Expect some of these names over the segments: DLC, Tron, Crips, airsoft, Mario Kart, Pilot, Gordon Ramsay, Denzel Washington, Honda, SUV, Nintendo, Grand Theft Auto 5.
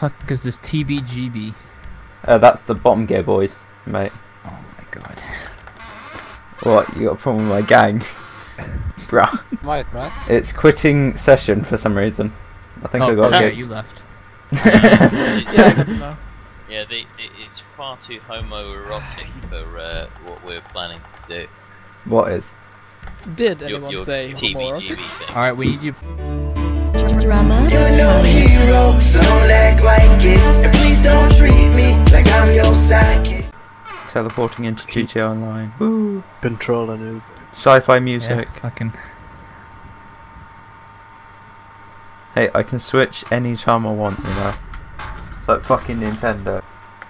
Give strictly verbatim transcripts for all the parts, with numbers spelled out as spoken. fuck is this T B G B? Uh, that's the bottom gear, boys, mate. Oh my god. What? You got a problem with my gang? Bruh. Right, right? It's quitting session for some reason. I think oh, I got no, it. you left. yeah, yeah the, it's far too homoerotic for uh, what we're planning to do. What is? Did anyone your, your say homoerotic? Alright, we need you. Drama. You're no hero, so don't act like it. And please don't treat me like I'm your psychic. Teleporting into G T A Online. Woo! Controller noob. Sci-fi music. Yeah, fucking. Hey, I can switch any time I want, you know. It's like fucking Nintendo.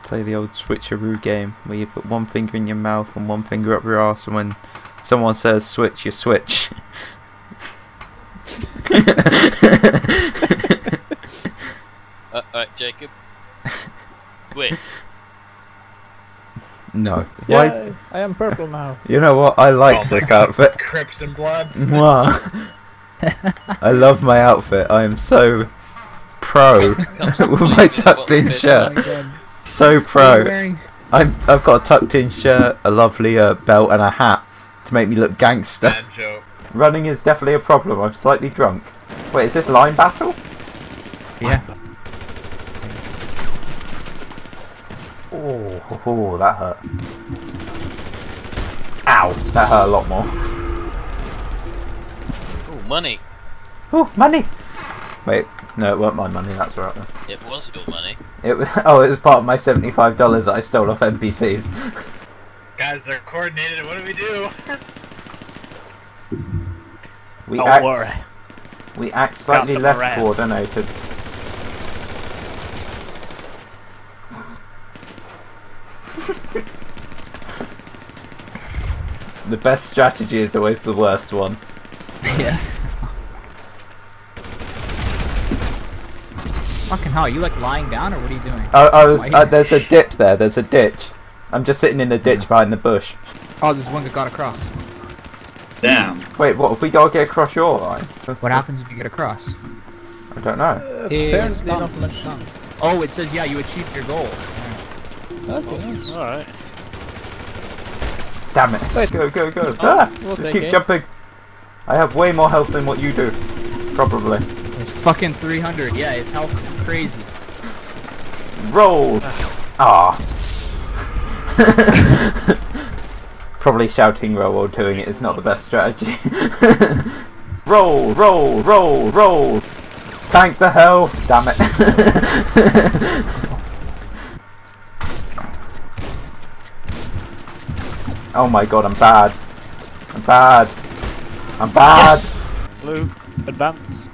Play the old switcheroo game where you put one finger in your mouth and one finger up your ass, and when someone says switch, you switch. uh, Alright, Jacob. Switch. No. Why? Yeah, I am purple now. You know what? I like oh this outfit. Crips and Bloods. I love my outfit. I am so pro with my tucked-in shirt. So pro. I'm. I've got a tucked-in shirt, a lovely uh, belt, and a hat to make me look gangster. Running is definitely a problem. I'm slightly drunk. Wait, is this line battle? Yeah. Oh, oh, that hurt. Ow, that hurt a lot more. Oh, money. Oh, money. Wait, no, it weren't my money, that's right. It was your money. It was, oh, it was part of my seventy-five dollars that I stole off N P Cs. Guys, they're coordinated, what do we do? we, Don't act, worry. we act slightly less around. coordinated. The best strategy is always the worst one. Yeah. Fucking hell, are you like lying down or what are you doing? Oh, I was, uh, there's a dip there, there's a ditch. I'm just sitting in the ditch behind the bush. Oh, there's one that got across. Damn. Wait, what, if we gotta get across your line? What happens if you get across? I don't know. Uh, apparently not much time. Oh, it says, yeah, you achieved your goal. Okay, nice. Alright. Damn it. Wait. Go, go, go. Oh, ah, just keep game? jumping. I have way more health than what you do. Probably. It's fucking three hundred. Yeah, his health is crazy. Roll. Ah. Probably shouting roll while doing it is not the best strategy. Roll, roll, roll, roll. Tank the health. Damn it. Oh my god, I'm bad. I'm bad. I'm bad. Yes. Blue, advance.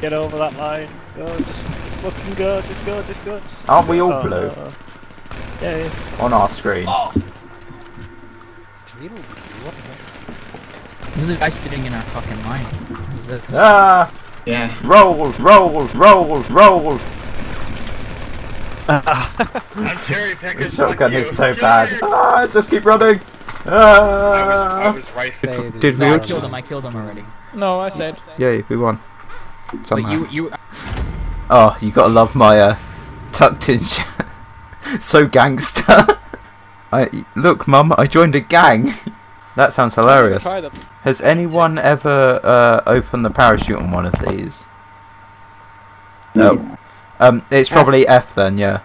Get over that line. Go, just, just fucking go, just go, just go. Just Aren't go. we all oh, blue? No, no. Yeah, yeah. On our screens. Oh. There's a guy sitting in our fucking line. Ah! Yeah. Roll, roll, roll, roll. I'm cherry picking. This shotgun is so bad. Ah, just keep running. Ah. I was, I was right there. Did we? No, I killed him. I killed him already. No, I said. Yeah, we won. Somehow. But you, you. Oh, you gotta love my uh, tucked in shirt. So gangster. I look, Mum. I joined a gang. That sounds hilarious. Has anyone ever uh, opened the parachute on one of these? No. Yeah. Um, it's probably F, F then, yeah.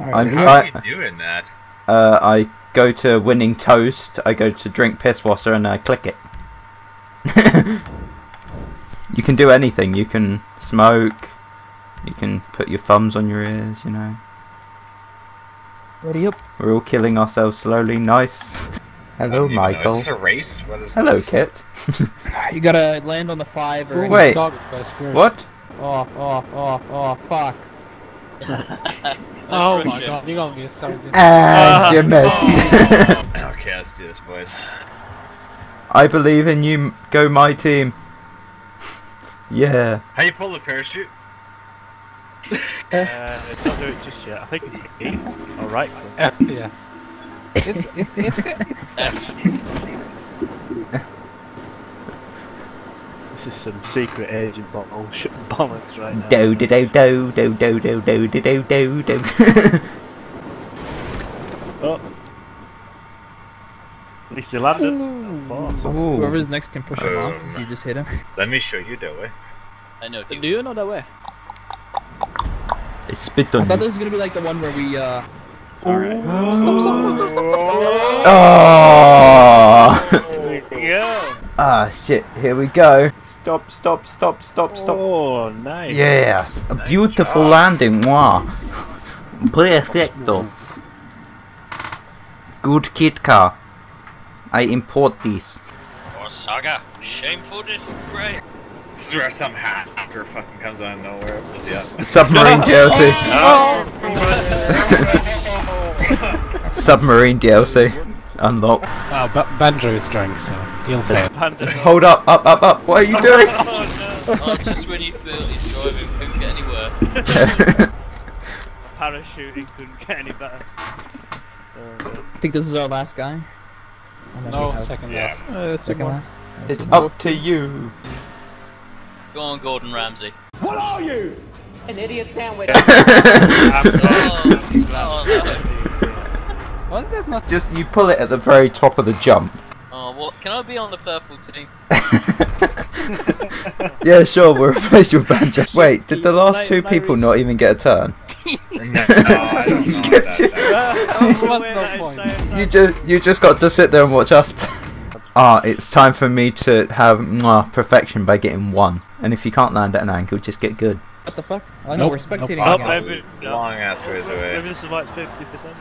Okay. I'm, How are you doing that? Uh, I go to winning toast, I go to drink piss wasser, and I click it. You can do anything. You can smoke. You can put your thumbs on your ears, you know. Ready up. We're all killing ourselves slowly. Nice. Hello, Michael. Is this a race? What is Hello, this? Kit. You gotta land on the five or Wait. What? Oh, oh, oh, oh, fuck. Oh my god, you're gonna be a sergeant. And you missed. Okay, let's do this, boys. I believe in you, go my team. Yeah. How you pull the parachute? uh, I'll do it just yet. I think it's E. Alright. F, yeah. It's, it's, it's, F. This is some secret agent bot bullshit. bollocks right now. Do do do do do do do do do do do. Oh. At least he landed. Oh, whoever's next can push him um, off if you just hit him. Let me show you that way. I know. Do you know that way? It spit on I you. Thought this was gonna be like the one where we uh Alright. Oh. Stop, stop, stop, stop, stop, stop. Oh. Yeah. Ah shit, here we go. Stop, stop, stop, stop, stop. Oh, nice. Yes, a nice beautiful job. Landing. Wow. Perfecto. Good kid car. I import these. Oh, Saga. Shameful disgrace. This is where some hacker fucking comes out of nowhere. Yeah. Submarine D L C. Oh. Submarine D L C. Unlock. Oh, but Banjo is drunk, so he'll fail. Hold up, up, up, up. What are you doing? Oh, no. Oh, just when you feel he's driving, couldn't get any worse. Parachuting couldn't get any better. I think this is our last guy. No, second yeah. last. Uh, second more. last. It's up to you. Go on, Gordon Ramsay. What are you? An idiot sandwich. Why is that not just you pull it at the very top of the jump? Oh, well, can I be on the purple team? Yeah, sure, we'll replace your Banjo. Wait, did the last two people not even get a turn? No, you just you just got to sit there and watch us play. Ah, it's time for me to have mwah, perfection by getting one. And if you can't land at an angle, just get good. What the fuck? I know, we're spectating. Long ass ways away. Maybe this is like fifty percent.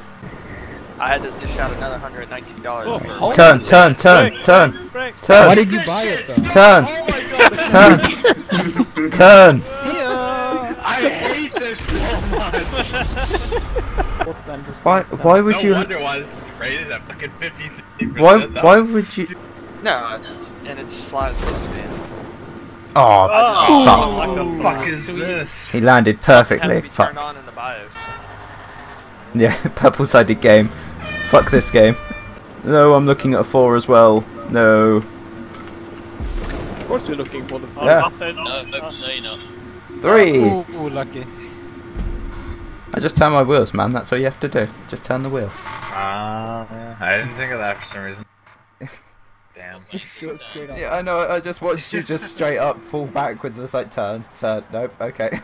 I had to dish out another one hundred nineteen dollars. Oh, turn, turn, turn, break, turn, break, break. turn. Why did you buy it though? Turn, oh turn, turn. See ya. I hate this so much. Why? Why would no you? Wonder why this is rated at fucking fifty-three percent. Why? Why would you? No, it's, and it's slot supposed to be. In. Oh, oh, fuck! What the fuck is this? He landed perfectly. Fuck. On in the bios. Yeah, purple-sided game. Fuck this game. No, I'm looking at a four as well. No. Of course you're looking for the four. Yeah. No, no, three! Ooh, ooh, lucky. I just turn my wheels, man. That's all you have to do. Just turn the wheel. Ah, uh, yeah. I didn't think of that for some reason. Damn. Yeah, I know. I just watched you just straight up fall backwards. It's like, turn, turn. Nope, okay.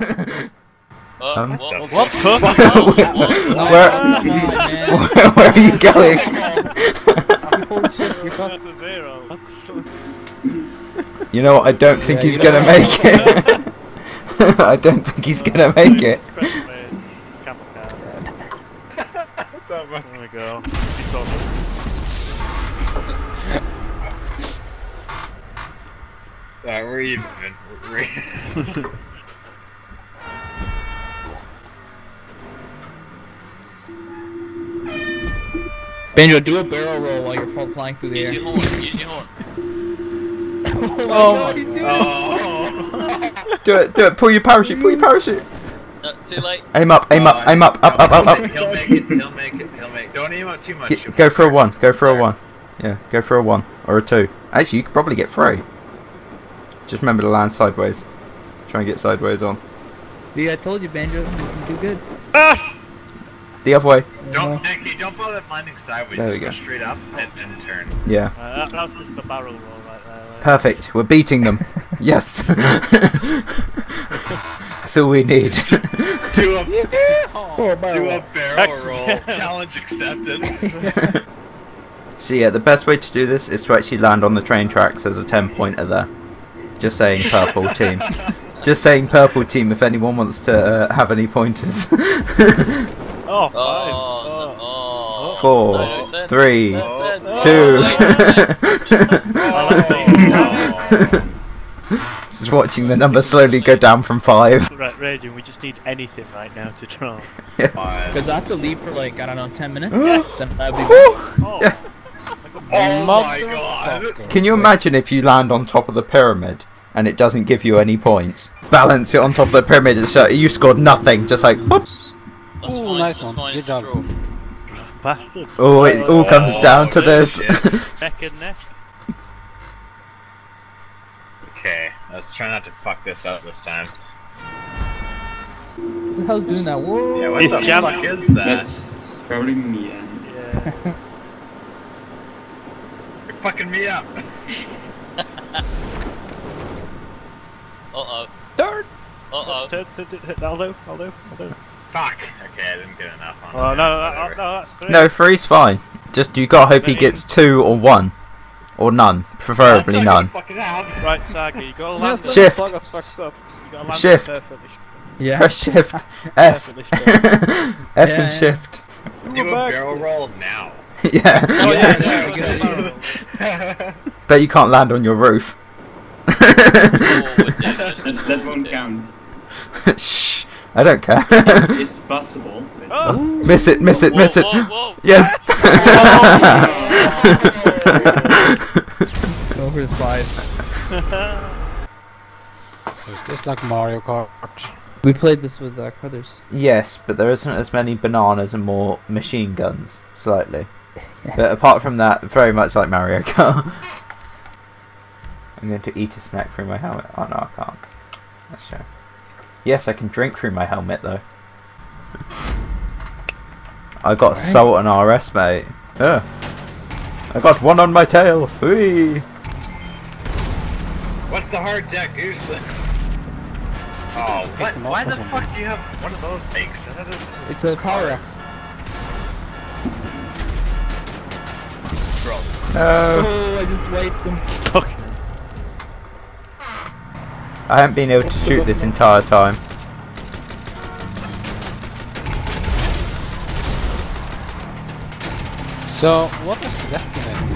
Uh, um, what? What? What? What? Where, where, where, where are you going? You know what? I don't think yeah, he's gonna make it. I don't think he's gonna make it. There we go. Alright, we're even. We're even. Banjo, do a barrel roll while you're flying through the use air. Use your horn, use your horn. Oh my oh god, he's doing oh. it! Do it, do it, pull your parachute, pull your parachute! Not too late. Aim up, aim up, aim up, up, up, up, up. He'll make it, he'll make it, he'll make it. Don't aim up too much. Get, go for a one, go for a one. Yeah, go for a one, or a two. Actually, you could probably get three. Just remember to land sideways. Try and get sideways on. Yeah, I told you, Banjo, you can do good. Ah! The other way. Don't, Nicky, don't bother landing sideways. There we go. Just go straight up and then turn. Yeah. Uh, that, that was just the barrel roll right there. Right? Perfect. We're beating them. Yes. That's all we need. Do a, do a barrel Excellent. roll. Challenge accepted. So yeah, the best way to do this is to actually land on the train tracks. There's a ten pointer there. Just saying, purple team. Just saying, purple team. If anyone wants to uh, have any pointers. Oh, five. Oh, oh, oh. Four, no, ten, three, ten, ten, ten, two. Oh. Just watching the number slowly go down from five. Right, Radian, we just need anything right now to try. Because yeah. I have to leave for like, I don't know, ten minutes? Then I'll be oh. Yeah. Oh my god. Can you imagine if you land on top of the pyramid and it doesn't give you any points? Balance it on top of the pyramid and so you scored nothing, just like, whoops. That's Ooh, fine, nice one. Good job. Bastard. Oh, it all comes oh, down to this. Neck and neck. Okay, let's try not to fuck this up this time. hell's doing that? Whoa! Yeah, what it's the jump. fuck is that? That's probably me. Yeah. You're fucking me up. Uh-oh. Dirt! Uh-oh. Aldo, Aldo, Aldo. Fuck! Okay, I didn't get enough on oh, no, that, no, that's three. No, three's fine. Just you gotta hope he gets two or one. Or none. Preferably yeah, none. Right, Saga, you gotta land shift. The fucked up, so you gotta land shift. The yeah. Press shift. F. F and shift. Do a barrel roll now. Yeah. Oh, yeah, yeah, yeah, yeah. Bet you can't land on your roof. That won't count. Shh, I don't care. It's, it's possible. Oh. Miss it, miss it, whoa, miss it. Whoa, whoa. Yes. Go for the side. So it's just like Mario Kart. We played this with our brothers. Yes, but there isn't as many bananas and more machine guns, slightly. But apart from that, very much like Mario Kart. I'm going to eat a snack through my helmet. Oh no, I can't. That's true. Yes, I can drink through my helmet though. I got right. salt and R S, mate. Yeah. I got one on my tail. Whee! What's the hard deck, Goose? Oh, what? Why the fuck do you have one of those bakes? It's a power up. Uh, oh, I just wiped them. Fuck. I haven't been able to shoot this entire time. So, what is that thing?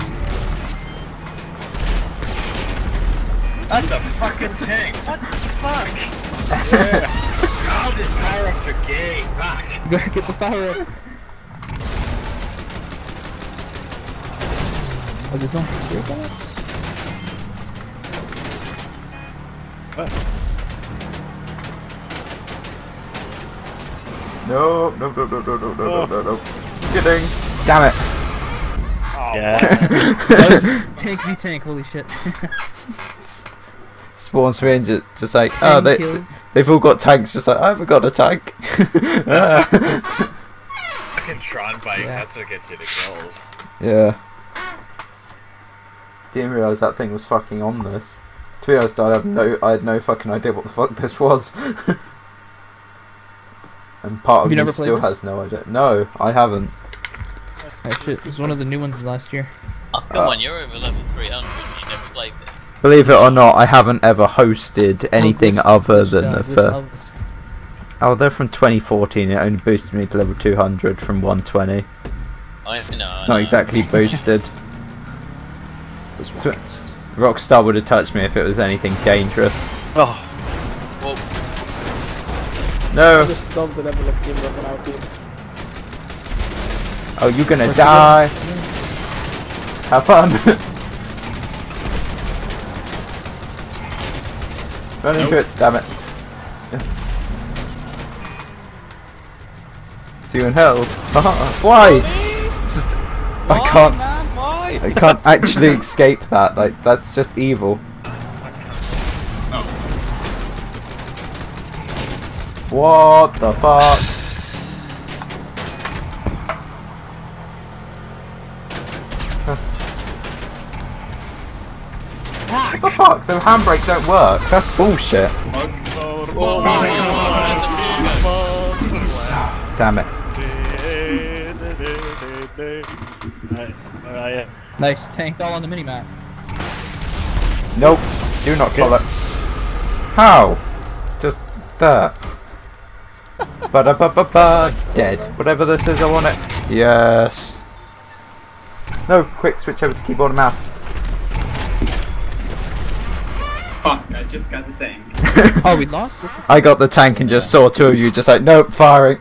That's a fucking tank! What the fuck? Yeah. All these power-ups are gay, fuck! Gotta get the power-ups! Oh, there's no power-ups? What? No, no, no, no, no, no, no, oh. no, no, kidding! Damn it! Oh, yeah. Tank me tank, holy shit. Spawn syringe, just like, tank oh, they, kills. they've all got tanks, just like, I haven't got a tank. Fucking Tron bike, yeah. That's what gets you the kills. Yeah. Didn't realise that thing was fucking on this. To be honest, I have no, I had no fucking idea what the fuck this was, and part of me still has no idea. No, I haven't. Oh shit, it was one of the new ones last year. Oh come uh, on, you're over level three hundred. You never played this. Believe it or not, I haven't ever hosted anything oh, other than uh, the first. Oh, they're from twenty fourteen. It only boosted me to level two hundred from one twenty. I know. Not no. exactly boosted. It's Rockstar would have touched me if it was anything dangerous. Oh. Whoa. No. I just dumped the level of team weapon out here. Oh, you're gonna Where's die. Gonna... Have fun. Run nope. into it, damn it. Yeah. See you in hell. Why? Just. Why, I can't. Man? I can't actually escape that, like, that's just evil. Oh. What the fuck? What the fuck? The handbrake don't work. That's bullshit. Damn it. Nice. Uh, yeah. Nice tank all on the minimap. Nope, do not kill it. How? Just that. ba da ba ba ba. Dead. Whatever this is, I want it. Yes. No, quick switch over to keyboard and mouse. Fuck! I just got the tank. Oh, we lost. I got the tank and just saw two of you just like nope, firing.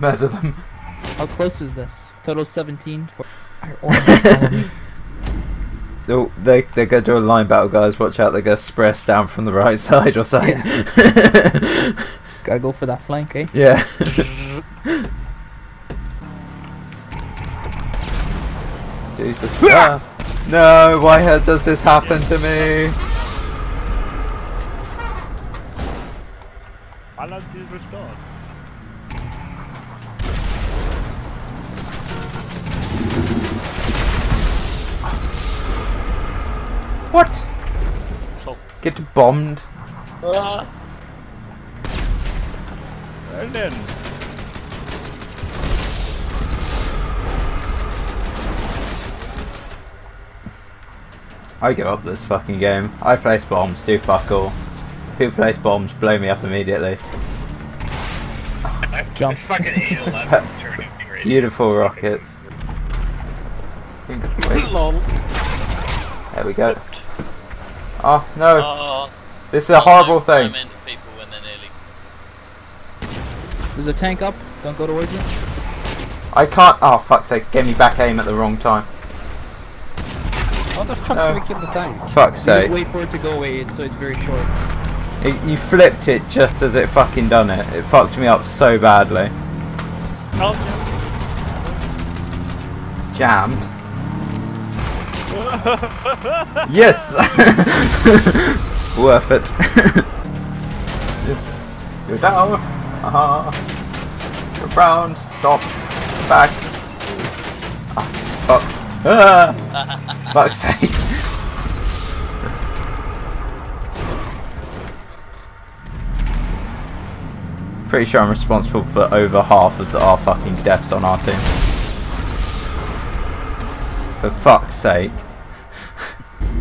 Murder them. How close is this? Total seventeen. Oh, they they're gonna do a line battle, guys. Watch out! They're gonna spray us down from the right side or something. Yeah. Gotta go for that flank, eh? Yeah. Jesus. Ah. No! Why does this happen to me? Balance is restored. What? Oh. Get bombed. Ah. Well then. I give up this fucking game. I place bombs, do fuck all. People place bombs, blow me up immediately. Jump. Beautiful rockets. There we go. Oh no! Uh, this is a horrible thing. There's a tank up. Don't go towards it. I can't. Oh fuck's sake! Gave me back aim at the wrong time. How the fuck no. did we kill the tank? Fuck's sake! Just wait for it to go away, so it's very short. It, you flipped it just as it fucking done it. It fucked me up so badly. Oh. Jammed. Yes! Worth it. You're down. Uh huh. You're round. Stop. Back. Ah, fuck. Ah. Fuck's sake. Pretty sure I'm responsible for over half of the, our fucking deaths on our team. For fuck's sake.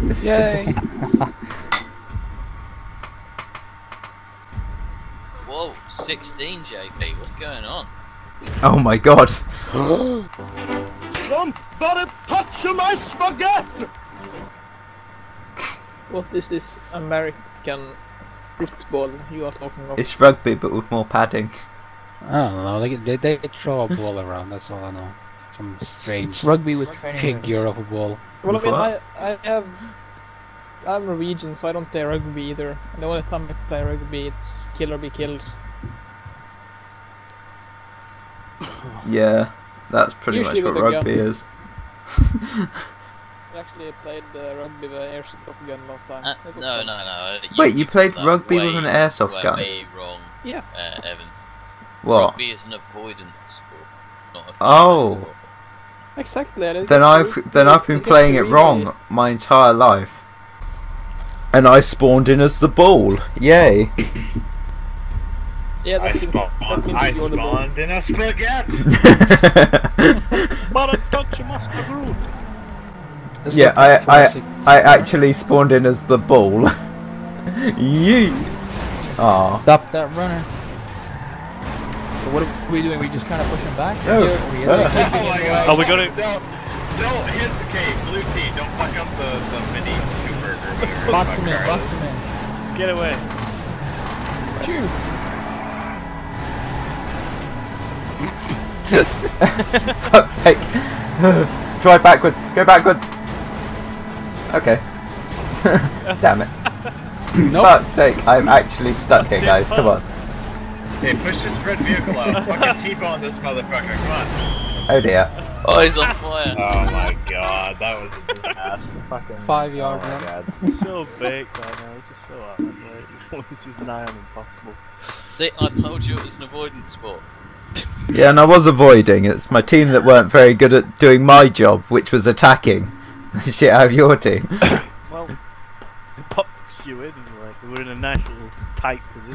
This is... Whoa, sixteen J P, what's going on? Oh my god. Somebody touch my spaghetti! What is this American football you are talking about? It's rugby but with more padding. I don't know, they, they, they throw a ball around, that's all I know. Some strange it's, it's rugby with pig Europa ball. Well, I mean, I, I have I'm Norwegian, so I don't play rugby either. And the only time I play rugby, it's kill or be killed. Yeah, that's pretty Usually much what rugby gun. is. I actually played uh, rugby with an airsoft gun last time. Uh, no, no, no, no. Wait, you played rugby way, with an airsoft way gun? Way wrong. Yeah, uh, Evans. What? Rugby is an avoidance sport. Not a oh. Sport. Exactly. Then it's I've true. then I've been it playing it wrong it. my entire life, and I spawned in as the ball. Yay! Yeah, I, spawned, I spawned in a spaghetti. But I touched my spaghetti. Yeah, I I I actually spawned in as the ball. Yee! Ah! Stop that runner. What are we doing? We just kind of push him back? No. We oh, my God. Oh, we got it. Don't, don't hit the case. Blue team, don't fuck up the, the mini two burger. Box him in, box him in. Get away. Chew. Fuck's sake. Try backwards. Go backwards. Okay. Damn it. Nope. Fuck's sake. I'm actually stuck here, guys. Come on. Hey, push this red vehicle out. Fucking T-bone this motherfucker, come on. Oh dear. Oh, he's on fire. Oh my god, that was a disaster. Fucking Five yard oh run. He's so baked right now, he's just so out of way. This is nigh on impossible. They, I told you it was an avoidance sport. Yeah, and I was avoiding. It's my team that weren't very good at doing my job, which was attacking the shit out of your team. Well, it boxed you in and like, we're in a nice little...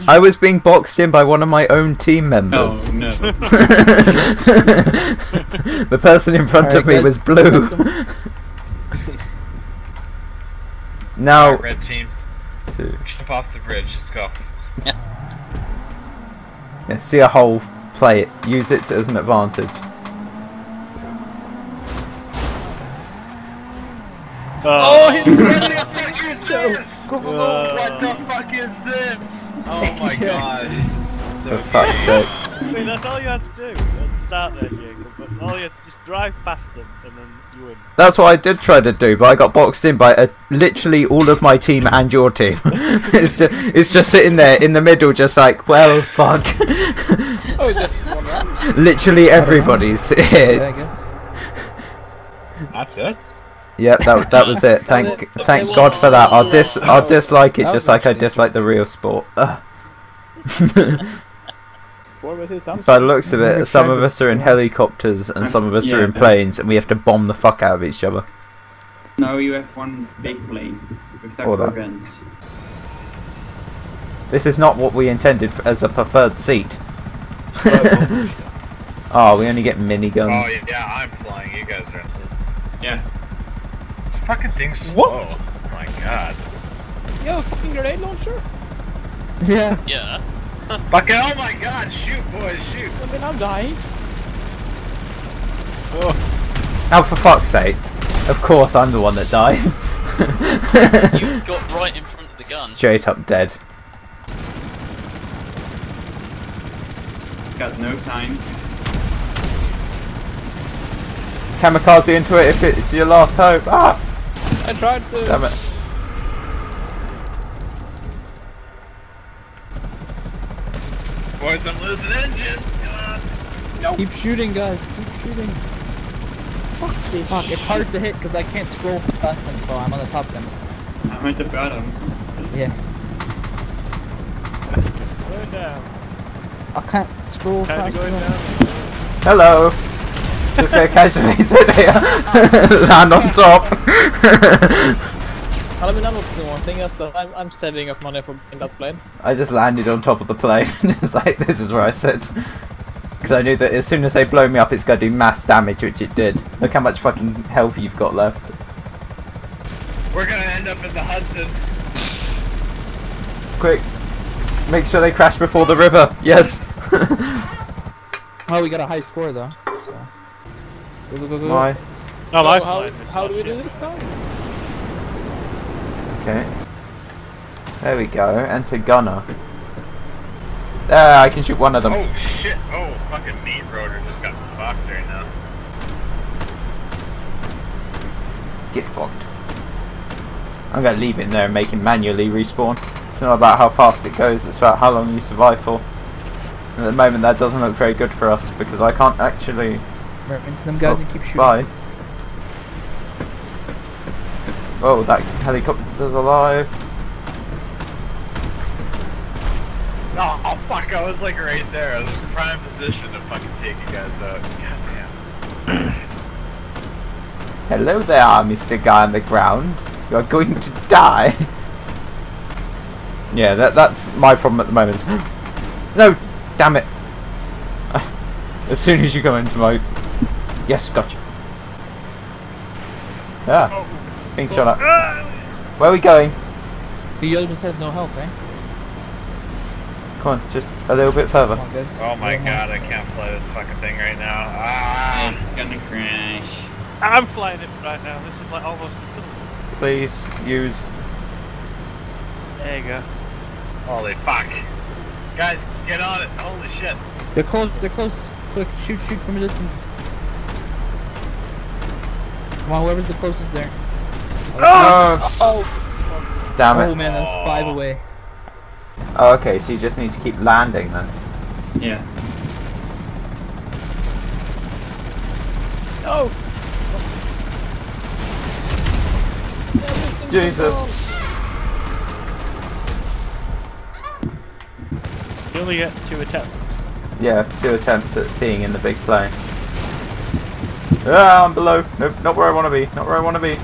I was being boxed in by one of my own team members. Oh, no. The person in front right, of me guys, was blue. Now... Right, red team. Two. Jump off the bridge, let's go. Yeah. Yeah, see a hole, play it, use it as an advantage. Oh, oh he's friendly! What the fuck is this? Oh my god. For fuck's sake. Wait, that's all you had to do at the start there, Jacob. That's all you had to just drive past them and then you win. That's what I did try to do, but I got boxed in by a, literally all of my team and your team. it's, just, it's just sitting there in the middle just like, well, fuck. Oh, just one round. Literally everybody's here. Yeah, I guess. That's it. Yep, that that was it. Thank thank God for that. I'll dis I'll dislike it just like I dislike the real sport. Ugh. What was it? Some by the looks of it, some of us are in helicopters and some of us yeah, are in planes, and we have to bomb the fuck out of each other. No, you have one big plane with several guns. This is not what we intended for, as a preferred seat. Oh, we only get miniguns. Oh, yeah, I'm flying. You guys are... Yeah. This fucking thing's slow. What? Oh my god. Yo, fucking grenade launcher? Yeah. Yeah. Fucking, oh my god, shoot, boys, shoot. I mean, I'm dying. Oh. Oh, for fuck's sake. Of course I'm the one that dies. You got right in front of the gun. Straight up dead. Got no time. Kamikaze into it if it's your last hope. Ah! I tried to. Damn it. Boys, I'm losing engines. Come on. Nope. Keep shooting, guys. Keep shooting. Fuck, fuck. It's hard to hit because I can't scroll past them. So I'm on the top of them. I'm at the bottom. Yeah. Go down. I can't scroll Time past them. Hello. Just go casually sit here, land on top. I mean, I'm not doing one thing, that's, uh, I'm, I'm saving up money for in that plane. I just landed on top of the plane, it's like, this is where I sit. Because I knew that as soon as they blow me up, it's going to do mass damage, which it did. Look how much fucking health you've got left. We're going to end up in the Hudson. Quick, make sure they crash before the river, yes. Oh, we got a high score though. Go, go, go, go. My. No, my. So how, how do we do this time? Okay. There we go. Enter gunner. There, I can shoot one of them. Oh shit! Oh fucking meat rotor just got fucked right now. Get fucked. I'm gonna leave it in there and make him manually respawn. It's not about how fast it goes, it's about how long you survive for. And at the moment that doesn't look very good for us because I can't actually into them guys oh, and keep shooting. Bye. Oh, that helicopter's alive. Oh, oh fuck, I was like right there. I was in prime position to fucking take you guys out. Goddamn. Hello there, Mister Guy on the ground. You are going to die. Yeah, that that's my problem at the moment. No, damn it. As soon as you go into my... Yes, gotcha. Yeah, oh. being shot up. Oh. Where are we going? The other one says no health, eh? Come on, just a little bit further. On, oh my god, I can't fly this fucking thing right now. Ah, it's gonna crash. I'm flying it right now, this is like almost... Please, use... There you go. Holy fuck. Guys, get on it, holy shit. They're close, they're close. Look, shoot, shoot from a distance. Come on, whoever's the closest there. Oh! Oh. Damn it. Oh man, that's five away. Oh, okay, so you just need to keep landing then. Yeah. No! Oh. Jesus! You only get two attempts. Yeah, two attempts at being in the big plane. Ah, I'm below. Nope, not where I want to be. Not where I want to be.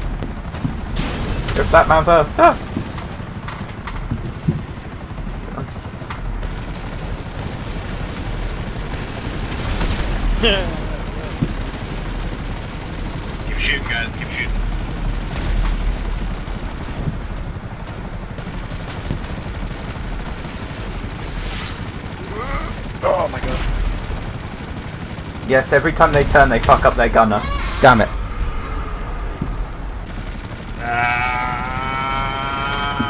Go for that man first. Ah! Keep shooting, guys. Keep shooting. Oh my god. Yes, every time they turn they fuck up their gunner. Damn it. Uh,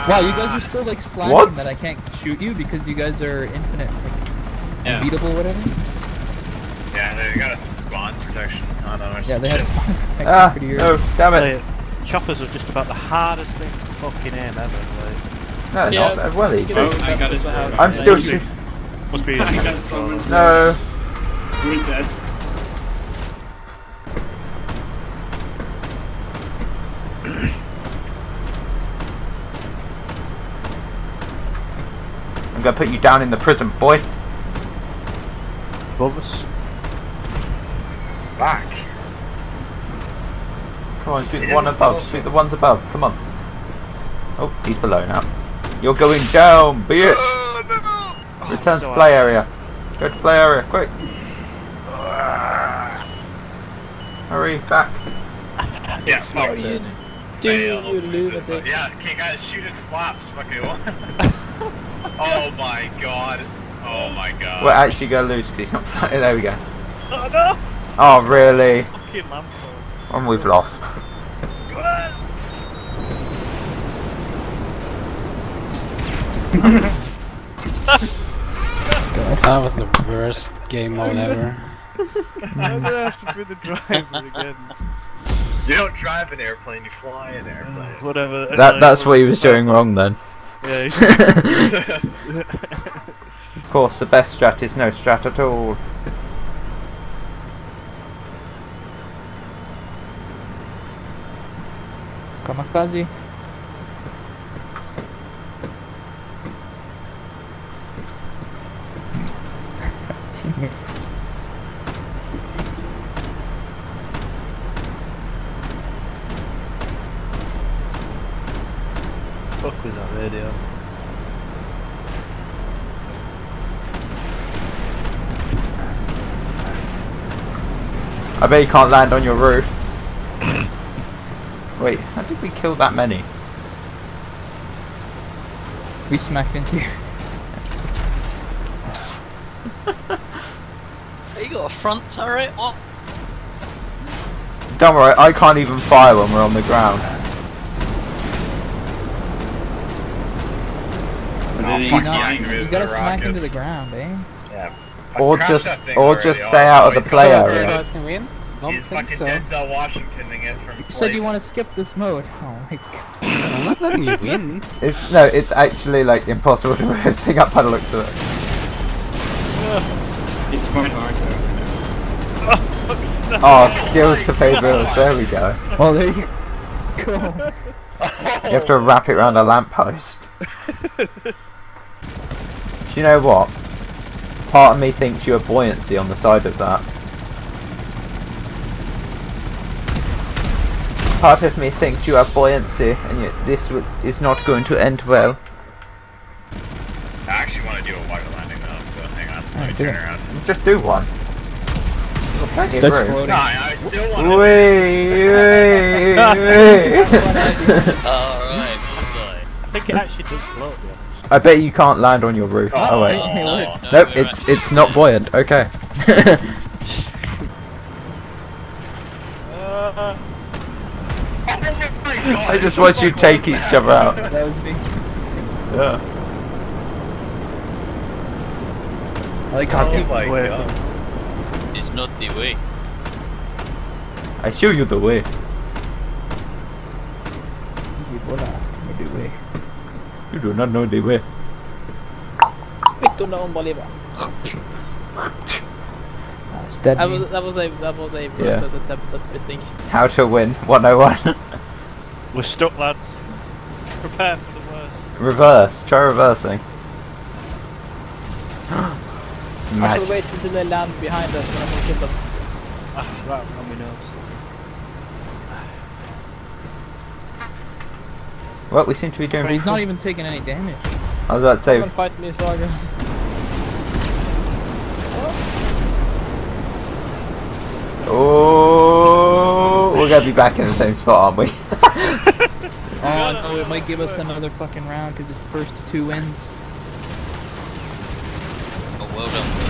wow, you guys are still like flagging what? That I can't shoot you because you guys are infinite. Like, yeah. Beatable, whatever. Yeah, they got a spawn protection. I don't know. Yeah, they shit. Had a spawn protection ah, pretty early. Oh, damn it. Like, choppers are just about the hardest thing to fucking aim ever. Like. No, they're yeah. not. Well, easy. Oh, I got it. I'm still shooting. Must be someone's no. We're dead. I'm gonna put you down in the prison, boy. above us. Back. Come on, shoot the one above. Shoot the ones above. Come on. Oh, he's below now. You're going down, bitch. Oh, no, no. Oh, Return so to play I... area. Go to play area, quick. Uh, Hurry back. Yeah, it's my turn. Dude, you lunatic. Yeah, okay, guys, shoot his slaps. Fuck you. Oh my god. Oh my god. We're actually gonna lose because he's not flying. There we go. Oh no. Oh really? Fucking lamp pole. And we've lost. God. That was the worst game mode ever. I'm gonna have to be the driver again. You don't drive an airplane, you fly an airplane. Uh, whatever. That, that that's what he was doing wrong then. Yeah. Of course, the best strat is no strat at all. Kamikaze. Missed. Fuck with that radio. I bet you can't land on your roof. Wait, how did we kill that many? We smacked into you. You got a front turret? What? Don't worry, I can't even fire when we're on the ground. Oh, you, not, you gotta smack rockets. Into the ground, eh? Yeah. Or just, or just stay already. Out of the play so area. Guys can win? Don't He's think fucking so. Denzel Washingtoning it from. You said place. You want to skip this mode. Oh my god. I'm not letting you win. It's no, it's actually like impossible to pick up by the looks of it. It's quite hard though. Oh, skills to pay bills, there we go. Well, there you go. You have to wrap it around a lamppost. Do you know what? Part of me thinks you have buoyancy on the side of that. Part of me thinks you have buoyancy and you, this w is not going to end well. I actually want to do a water landing though, so hang on. Let me turn around. Just do one. I think it actually does float. Yeah. I bet you can't land on your roof. Oh, oh wait. Oh, no, nope, it's it's not buoyant. Okay. uh, I just watched you take each other out. That was me. Yeah. I can't oh get my way. God. It's not the way. I show you the way. You do not know the way. That's dead. That was that was a that was a yeah. attempt. That's a big thing. How to win one oh one. We're stuck, lads. Prepare for the worst. Reverse. Try reversing. I should wait until they land behind us and I can kill them. Ah, right on my nose. Well, we seem to be doing... But he's not even taking any damage. I was about to say... Someone fight me, Saga. Oh, we're gonna be back in the same spot, aren't we? Oh, no, it might give us another fucking round because it's the first two wins. Well done.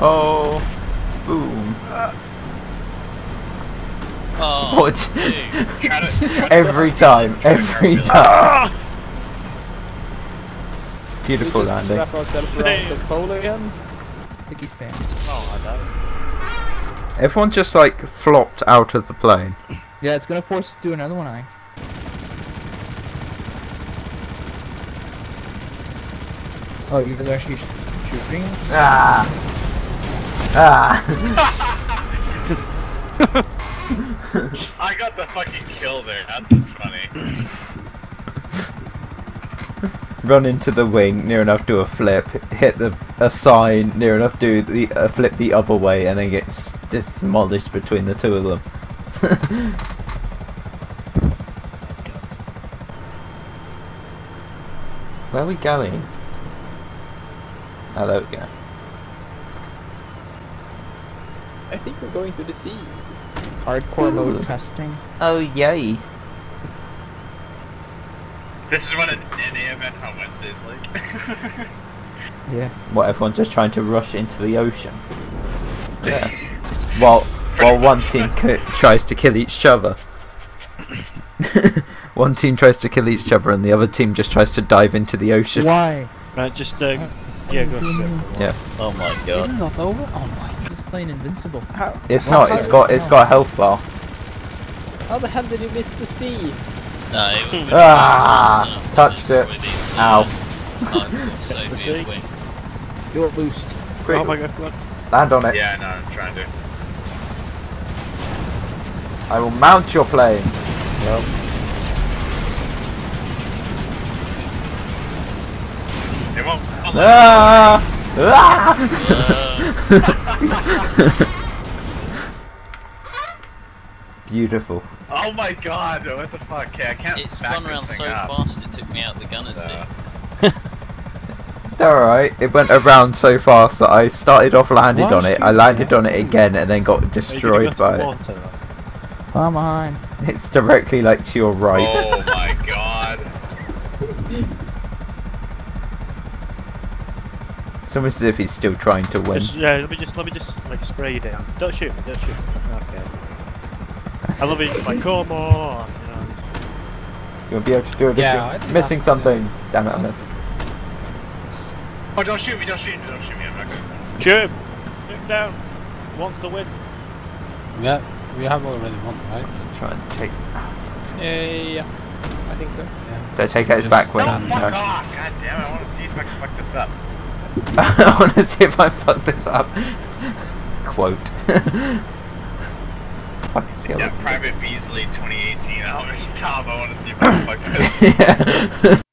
Oh, boom. Oh, what? Try to, try every time, every time. Beautiful landing. Wrap ourselves around the pole again? I think he's banned. Oh, I know. Everyone just like flopped out of the plane. Yeah, it's gonna force us to do another one, I. Oh, you guys are actually shooting? Ah! Ah! I got the fucking kill there, that's what's funny. run into the wing near enough to a flip, hit the a sign near enough to the a flip the other way, and then gets demolished between the two of them. Where are we going? Oh, there we go. I think we're going to the sea. Hardcore mode testing. Oh, yay. This is what an N A event on Wednesday is like. Yeah. What, everyone's just trying to rush into the ocean? Yeah. while while one team tries to kill each other. One team tries to kill each other and the other team just tries to dive into the ocean. Why? Right, just, uh, yeah, go straight. Yeah. Oh my god. Not over? Oh my, this is playing invincible. How? It's not, it's got, it's got a health bar. How the hell did you miss the sea? No, it would've been ah, no, touched it. Ow. Ow. You're loosed. Quick. Oh my god, come on. Land on it. Yeah, no, I'm trying to. I will mount your plane. Well. It won't. Ah! Ah! Beautiful. Oh my god, what the fuck? Okay, I can't it back this thing up. It spun around so fast it took me out the gun so. It's alright, it went around so fast that I started off landed what? on it, I landed on it again and then got destroyed go by it. Come on. It's directly like to your right. Oh my god. It's almost as if he's still trying to win. Just, yeah, let me just, let me just like, spray you down. Don't shoot me, don't shoot me. Okay. I love it, like, come on! You know. You'll be able to do it yeah, if you're missing something. It. Damn it, I missed. Oh, don't shoot me, don't shoot me, don't shoot me, I'm not good. Shoot him! Shoot him down! He wants to win. Yeah, we have already won, right? Try and take... Yeah, yeah, I think so. Yeah. Did I take out his back wing? No, fuck off! God damn it, I want to see if I can fuck this up. I want to see if I fuck this up. Quote. Yeah, Private Beasley twenty eighteen. I don't know, Tom, I want to see if I can fuck this. Yeah.